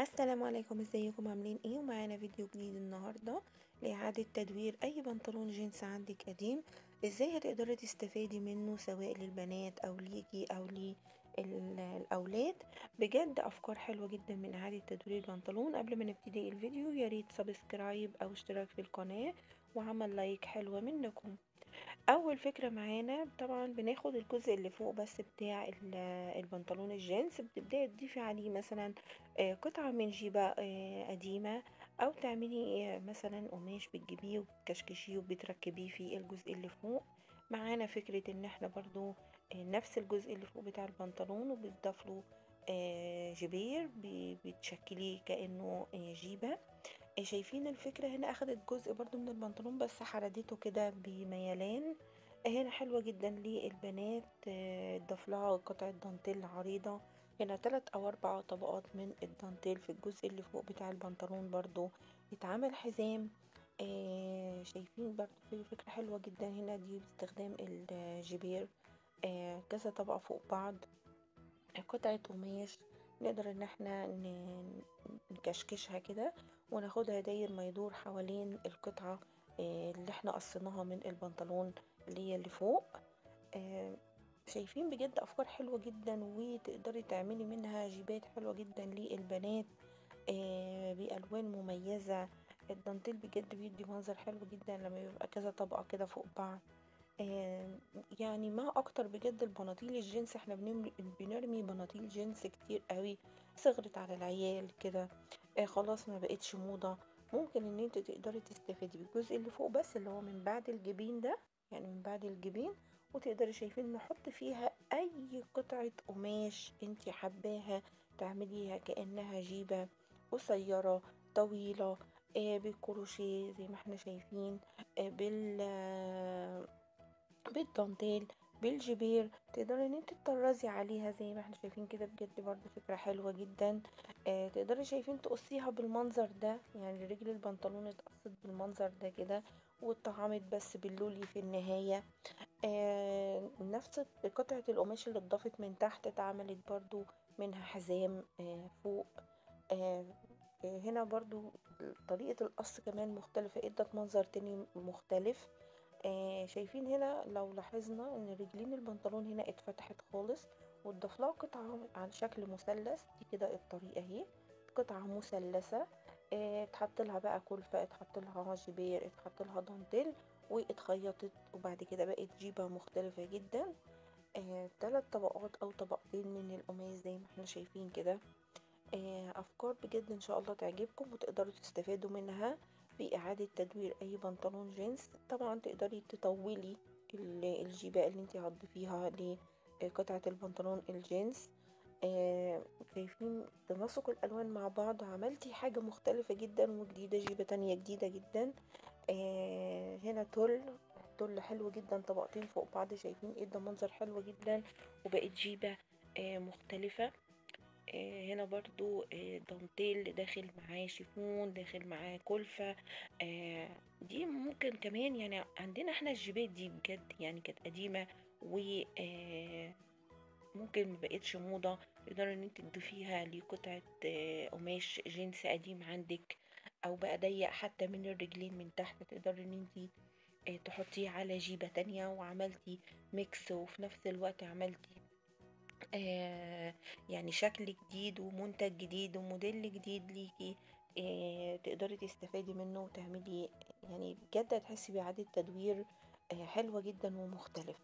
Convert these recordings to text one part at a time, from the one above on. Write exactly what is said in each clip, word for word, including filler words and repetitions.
السلام عليكم، ازيكم، عاملين ايه؟ ومعانا فيديو جديد النهارده لاعاده تدوير اي بنطلون جينز عندك قديم. ازاي هتقدري تستفادي منه سواء للبنات او ليكي او للاولاد. بجد افكار حلوه جدا من اعاده تدوير البنطلون. قبل ما نبتدي الفيديو يا ريت سبسكرايب او اشتراك في القناه وعمل لايك حلوه منكم. اول فكره معانا طبعا بناخد الجزء اللي فوق بس بتاع البنطلون الجينز، بتبداي تضيفي عليه مثلا قطعه من جيبه قديمه او تعملي مثلا قماش بتجيبيه وبتكشكشيه وبتركبيه في الجزء اللي فوق. معانا فكره ان احنا برضو نفس الجزء اللي فوق بتاع البنطلون وبتضاف له جبير بتشكليه كانه جيبه. شايفين الفكرة هنا اخدت جزء برضو من البنطلون بس حردته كده بميلان. هنا حلوة جدا للبنات، ضاف لها قطعة دانتيل عريضة. هنا تلات او اربع طبقات من الدانتيل في الجزء اللي فوق بتاع البنطلون، برضو اتعمل حزام. شايفين برضو فكرة حلوة جدا هنا دي باستخدام الجبير، كذا طبقة فوق بعض، قطعة قماش نقدر ان احنا نكشكشها كده وناخدها داير ما يدور حوالين القطعة اللي احنا قصيناها من البنطلون اللي هي اللي فوق. شايفين بجد افكار حلوة جدا وتقدري تعملي منها جيبات حلوة جدا للبنات بألوان مميزة. الدانتيل بجد بيدي منظر حلو جدا لما يبقى كذا طبقة كده فوق بعض. يعني ما اكتر بجد البناطيل الجينز، احنا بنرمي بناطيل جينز كتير قوي، صغرت على العيال كده، آه خلاص ما بقتش موضة. ممكن ان انت تقدري تستفيدي بالجزء اللي فوق بس اللي هو من بعد الجبين ده، يعني من بعد الجبين، وتقدري شايفين نحط فيها اي قطعة قماش انت حباها تعمليها كأنها جيبة، قصيرة، طويلة، آه بالكروشيه زي ما احنا شايفين، آه بال آه بالدانتيل، بالجبير، تقدري ان انت تطرزي عليها زي ما احنا شايفين كده. بجد برضو فكرة حلوة جدا. آه تقدري شايفين تقصيها بالمنظر ده، يعني رجل البنطلون اتقصت بالمنظر ده كده واتطعمت بس باللولي في النهاية. آه نفس قطعة القماش اللي اتضافت من تحت اتعملت برضو منها حزام آه فوق. آه هنا برضو طريقة القص كمان مختلفة، ادت منظر تاني مختلف. آه شايفين هنا لو لاحظنا ان رجلين البنطلون هنا اتفتحت خالص واتضاف لها قطعه عن شكل مثلث. دي كده الطريقه اهي، قطعه مثلثه، آه اتحط لها بقى كلفه، اتحط لها جبير، اتحط لها دانتيل، واتخيطت، وبعد كده بقت جيبه مختلفه جدا. آه ثلاث طبقات او طبقتين من القماش زي ما احنا شايفين كده. آه افكار بجد ان شاء الله تعجبكم وتقدروا تستفادوا منها في اعادة تدوير اي بنطلون جينز. طبعا تقدري تطولي الجيبة اللي انت هتضيفيها لقطعة البنطلون الجينز. آه شايفين تناسق الالوان مع بعض، عملتي حاجة مختلفة جدا وجديدة، جيبة تانية جديدة جدا. آه هنا تل تل حلو جدا، طبقتين فوق بعض، شايفين ادى منظر حلو جدا وبقت جيبة آه مختلفة. آه هنا برضو آه دانتيل داخل معاه، شيفون داخل معاه، كلفة. آه دي ممكن كمان، يعني عندنا احنا الجيبات دي بجد يعني كانت قديمة وممكن مبقتش موضة، تقدر ان انت تضيفيها لقطعة آه قماش جنس قديم عندك، او بقى ضيق حتى من الرجلين من تحت، تقدر ان انت آه تحطيه على جيبة تانية وعملتي ميكس، وفي نفس الوقت عملتي آه يعني شكل جديد ومنتج جديد وموديل جديد ليكي آه تقدري تستفادي منه وتعملي، يعني بجد هتحسي بإعادة تدوير آه حلوة جدا ومختلفة.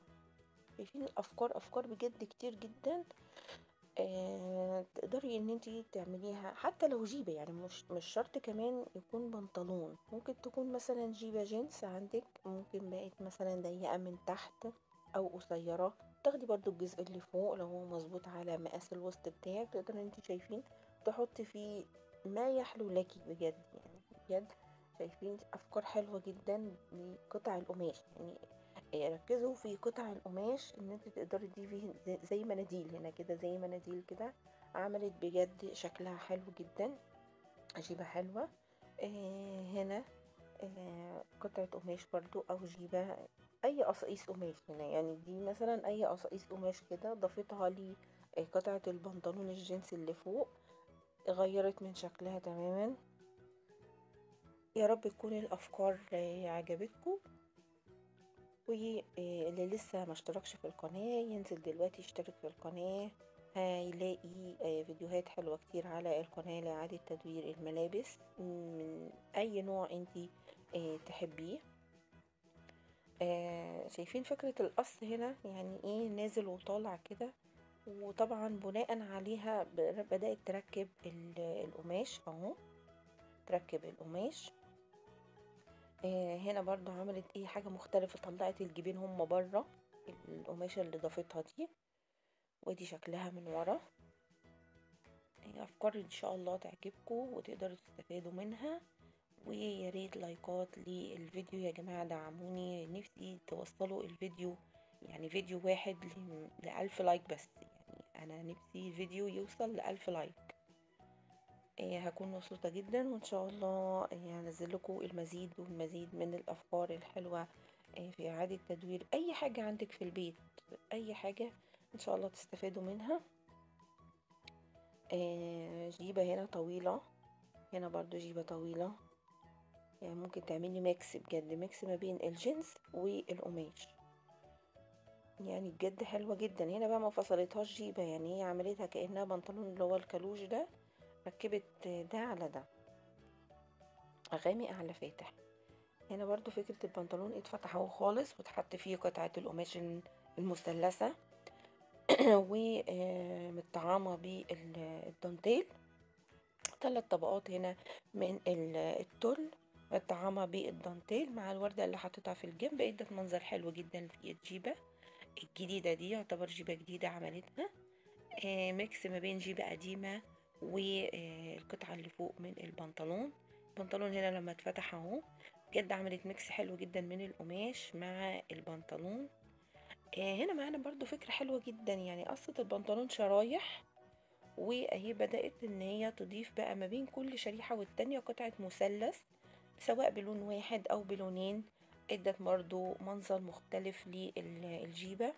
شايفين الأفكار أفكار بجد كتير جدا آه تقدري ان انتي تعمليها حتى لو جيبة، يعني مش مش شرط كمان يكون بنطلون، ممكن تكون مثلا جيبة جينز عندك ممكن بقت مثلا ضيقة من تحت او قصيرة، تاخدي برضو الجزء اللي فوق لو هو مظبوط على مقاس الوسط بتاعك، تقدر انت شايفين تحطي فيه ما يحلو لك بجد. يعني بجد شايفين افكار حلوة جدا لقطع القماش، يعني ركزوا في قطع القماش ان انت تقدري تضيفي زي مناديل هنا كده، زي مناديل كده عملت بجد شكلها حلو جدا، جيبة حلوة. آه هنا آه قطعة قماش برضو او جيبة، اي قصايص قماش هنا، يعني دي مثلا اي قصايص قماش كده ضافتها لقطعة البنطلون الجينز اللي فوق. غيرت من شكلها تماما. يا رب تكون الافكار عجبتكم، واللي لسه ما اشتركش في القناه ينزل دلوقتي يشترك في القناه، هيلاقي فيديوهات حلوه كتير على القناه لاعاده تدوير الملابس من اي نوع انتي تحبيه. شايفين فكره القص هنا يعني ايه، نازل وطالع كده، وطبعا بناء عليها بدات تركب القماش اهو، تركب القماش. آه هنا برضو عملت ايه حاجة مختلفة، طلعت الجيبين هما برا القماشة اللي ضافتها دي، ودي شكلها من ورا. آه افكار ان شاء الله تعجبكم وتقدروا تستفادوا منها، ويا ريت لايكات للفيديو يا جماعة، دعموني، نفسي توصلوا الفيديو يعني فيديو واحد لألف لايك بس، يعني انا نفسي الفيديو يوصل لألف لايك. هكون مبسوطه جدا، وان شاء الله هنزل لكم المزيد والمزيد من الافكار الحلوه في اعاده تدوير اي حاجه عندك في البيت، اي حاجه ان شاء الله تستفادوا منها. جيبه هنا طويله، هنا برضو جيبه طويله، يعني ممكن تعملي ميكس بجد، ميكس ما بين الجينز والقماش، يعني بجد حلوه جدا. هنا بقى ما فصلتهاش جيبه، يعني هي عملتها كانها بنطلون اللي هو الكالوش ده، ركبت ده على ده، غامق على فاتح. هنا برضو فكرة البنطلون اتفتح اهو خالص، وتحط فيه قطعة القماش المثلثة ومتطعمة بالدانتيل، ثلاث طبقات هنا من التل متطعمة بالدانتيل مع الوردة اللي حطيتها في الجنب، ادت منظر حلو جدا في الجيبة الجديدة دي، يعتبر جيبة جديدة عملتها، ميكس ما بين جيبة قديمة والقطعه اللي فوق من البنطلون. البنطلون هنا لما اتفتح اهو بجد عملت ميكس حلو جدا من القماش مع البنطلون. هنا معانا برضو فكره حلوه جدا، يعني قصه البنطلون شرايح، واهي بدات ان هي تضيف بقى ما بين كل شريحه والتانيه قطعه مثلث، سواء بلون واحد او بلونين، ادت برضو منظر مختلف للجيبه.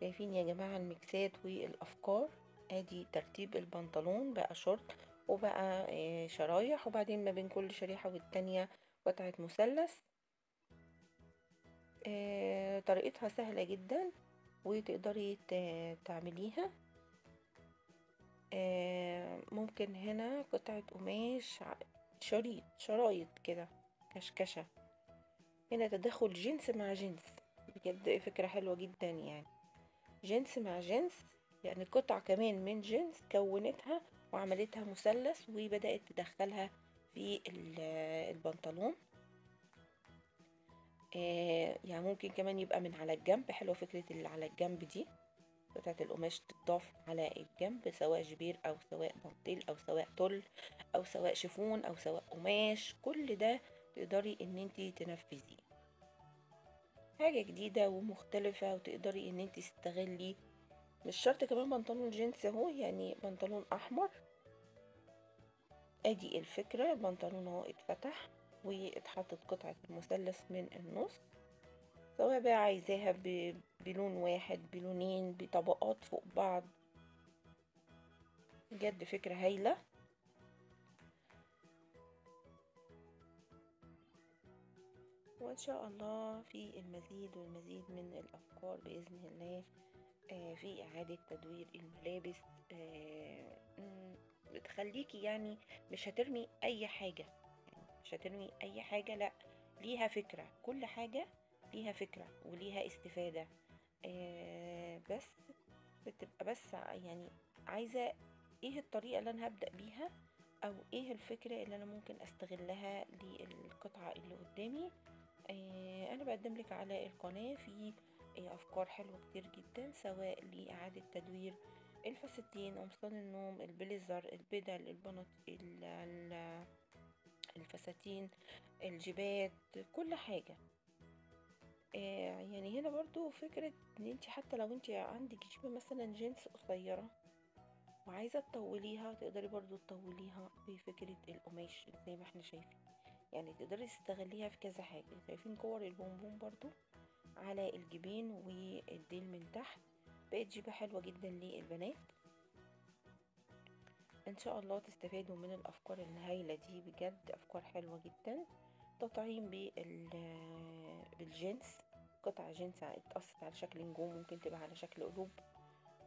شايفين يا جماعه الميكسات والافكار، ادي ترتيب البنطلون بقى شورت وبقى شرايح، وبعدين ما بين كل شريحة والتانية قطعة مثلث. طريقتها سهلة جدا وتقدري تعمليها. ممكن هنا قطعة قماش شريط شرايط كده كشكشة، هنا تدخل جنس مع جنس، بجد فكرة حلوة جدا، يعني جنس مع جنس، يعني قطعة كمان من جنس كونتها وعملتها مثلث وبدأت تدخلها في البنطلون. آه يعني ممكن كمان يبقى من على الجنب، حلوة فكرة اللي على الجنب دي، قطعة القماش تتضاف على الجنب، سواء جبير أو سواء دانتيل أو سواء تل أو سواء شيفون أو سواء قماش، كل ده تقدري إن انتي تنفذي حاجة جديدة ومختلفة، وتقدري إن انتي تستغلي، مش شرط كمان بنطلون جينز اهو، يعني بنطلون احمر. ادي الفكرة، البنطلون اهو اتفتح واتحطت قطعة المثلث من النص، سواء بقى عايزاها بلون واحد بلونين بطبقات فوق بعض، بجد فكرة هايلة. وان شاء الله في المزيد والمزيد من الافكار باذن الله في إعادة تدوير الملابس، بتخليكي يعني مش هترمي أي حاجة، مش هترمي أي حاجة، لأ ليها فكرة، كل حاجة ليها فكرة وليها استفادة، بس بتبقى بس يعني عايزة إيه الطريقة اللي أنا هبدأ بيها، أو إيه الفكرة اللي أنا ممكن أستغلها للقطعة اللي قدامي. أنا بقدم لك على القناة في افكار حلوه كتير جدا، سواء لاعاده تدوير الفساتين، قمصان النوم، البليزر، البدل، البناطيل، الفساتين، الجيبات، كل حاجه. يعني هنا برضو فكره ان انت حتى لو انت عندك جيبه مثلا جينز قصيره وعايزه تطوليها، تقدري برضو تطوليها بفكره القماش زي ما احنا شايفين، يعني تقدري تستغليها في كذا حاجه. شايفين كور البونبون برضو على الجيبين والديل من تحت، بقت جيبه حلوه جدا للبنات. ان شاء الله تستفادوا من الافكار الهايله دي، بجد افكار حلوه جدا. تطعيم بالجنس، قطع جنس اتقصت على شكل نجوم ممكن تبقى على شكل قلوب.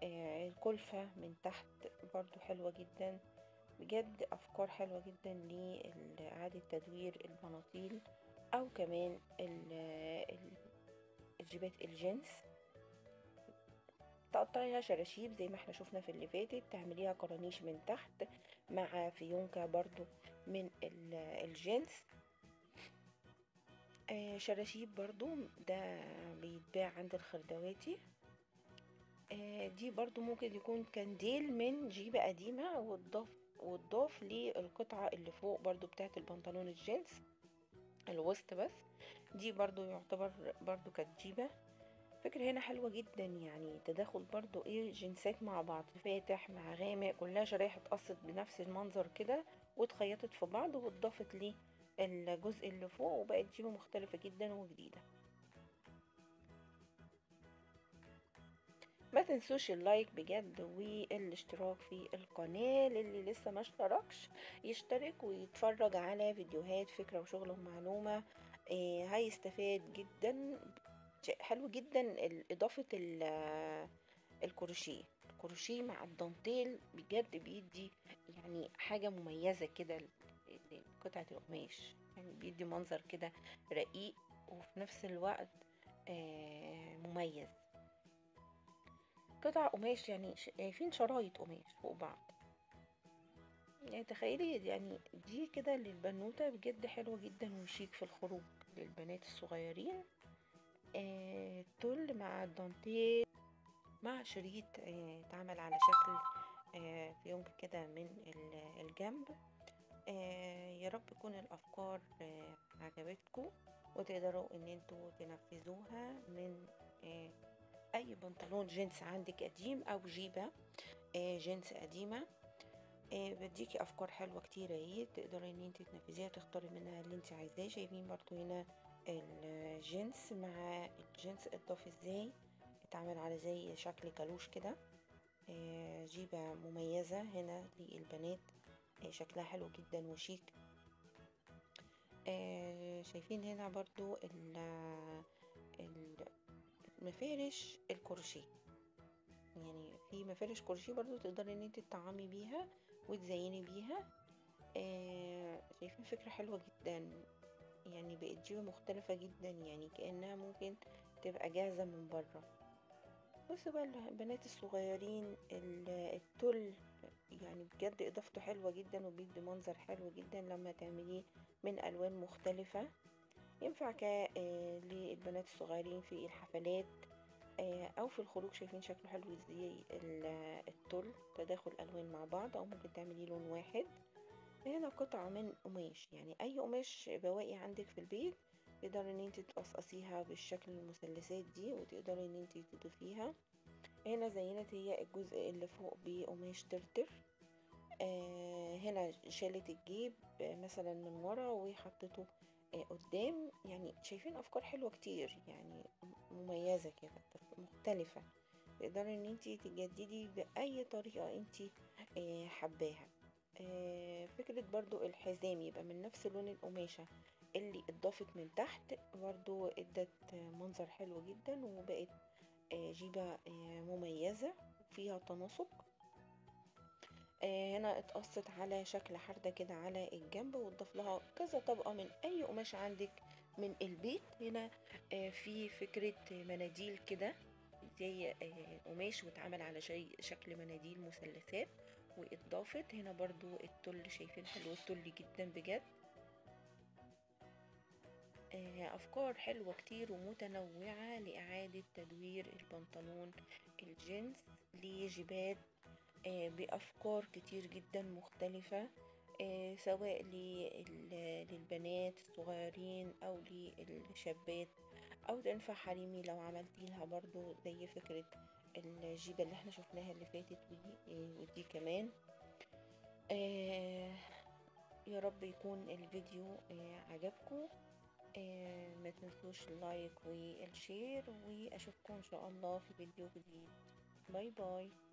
آه الكلفه من تحت برضو حلوه جدا، بجد افكار حلوه جدا لاعاده تدوير البناطيل او كمان الجيبات الجنس. تقطعيها شراشيب زي ما احنا شفنا في اللي فاتت، تعمليها قرانيش من تحت مع فيونكة برضو من الجنس. آه شراشيب برضو ده بيتباع عند الخردواتي. آه دي برضو ممكن يكون كنديل من جيبة قديمة وتضاف وتضاف للقطعة اللي فوق برضو بتاعت البنطلون الجنس الوسط، بس دي برضو يعتبر برضو كتجيبة. فكرة هنا حلوة جدا، يعني تداخل برضو ايه جنسات مع بعض، فاتح مع غامق، كلها شرايح اتقصت بنفس المنظر كده واتخيطت في بعض واتضافت ليه الجزء اللي فوق وبقت جيبة مختلفة جدا وجديدة. ما تنسوش اللايك بجد والاشتراك في القناة، للي لسه ما اشتركش يشترك ويتفرج على فيديوهات فكرة وشغل ومعلومة. اه هيستفاد جدا، حلو جدا اضافة الكروشيه، الكروشيه مع الدانتيل بجد بيدي يعني حاجة مميزة كده لقطعة القماش، يعني بيدي منظر كده رقيق وفي نفس الوقت اه مميز. قطع قماش يعني شايفين شرايط قماش فوق بعض، يعني تخيلي يعني دي كده للبنوتة بجد حلوة جدا وشيك في الخروج للبنات الصغيرين. آه تل مع الدانتيل مع شريط اتعمل آه على شكل آه فيونكة كده من الجنب. آه يا رب تكون الافكار آه عجبتكم وتقدروا ان انتوا تنفذوها من آه اي بنطلون جنس عندك قديم او جيبه جنس قديمه. بديكي افكار حلوه كتيره اهي تقدري ان انت تنفذيها، تختاري منها اللي انت عايزاه. شايفين برضو هنا الجنس مع الجنس اتضاف ازاي، اتعمل على زي شكل كالوش كده، جيبه مميزه هنا للبنات شكلها حلو جدا وشيك. شايفين هنا برضو ال مفارش الكروشيه، يعني في مفارش كروشيه برضو تقدري ان انت تطعمي بيها وتزيني بيها. آه شايفين فكره حلوه جدا، يعني بقت جيبه مختلفه جدا، يعني كانها ممكن تبقى جاهزه من بره. بصوا بقى البنات الصغيرين التل يعني بجد اضافته حلوه جدا وبيدي منظر حلو جدا لما تعمليه من الوان مختلفه، ينفع للبنات الصغيرين في الحفلات او في الخروج. شايفين شكله حلو ازاي التل، تداخل الوان مع بعض او ممكن تعملي لون واحد. هنا قطعه من قماش، يعني اي قماش بواقي عندك في البيت تقدري ان انت تقصقصيها بالشكل المثلثات دي وتقدري ان انت تضيفيها. هنا زينت هي الجزء اللي فوق بقماش ترتر. آه هنا شالت الجيب مثلا من ورا وحطته قدام، يعني شايفين افكار حلوه كتير يعني مميزه كده مختلفه، تقدري ان انتي تجددي باي طريقه انتي حباها. فكره برضو الحزام يبقى من نفس لون القماشه اللي اتضافت من تحت، برضو ادت منظر حلو جدا وبقت جيبه مميزه فيها تناسق. هنا اتقصت على شكل حردة كده على الجنب واتضاف لها كذا طبقة من اي قماش عندك من البيت. هنا في فكرة مناديل كده زي قماش واتعمل على شكل مناديل مثلثات واتضافت. هنا برضو التل، شايفين حلو التل جدا بجد، افكار حلوة كتير ومتنوعة لاعادة تدوير البنطلون الجينز لجيبات بأفكار كتير جدا مختلفة، سواء للبنات الصغيرين أو للشابات، أو تنفع حريمي لو عملتيلها برضو زي فكرة الجيبة اللي احنا شفناها اللي فاتت ودي كمان. يا رب يكون الفيديو عجبكم، ما تنسوش اللايك والشير، وأشوفكم إن شاء الله في فيديو جديد. باي باي.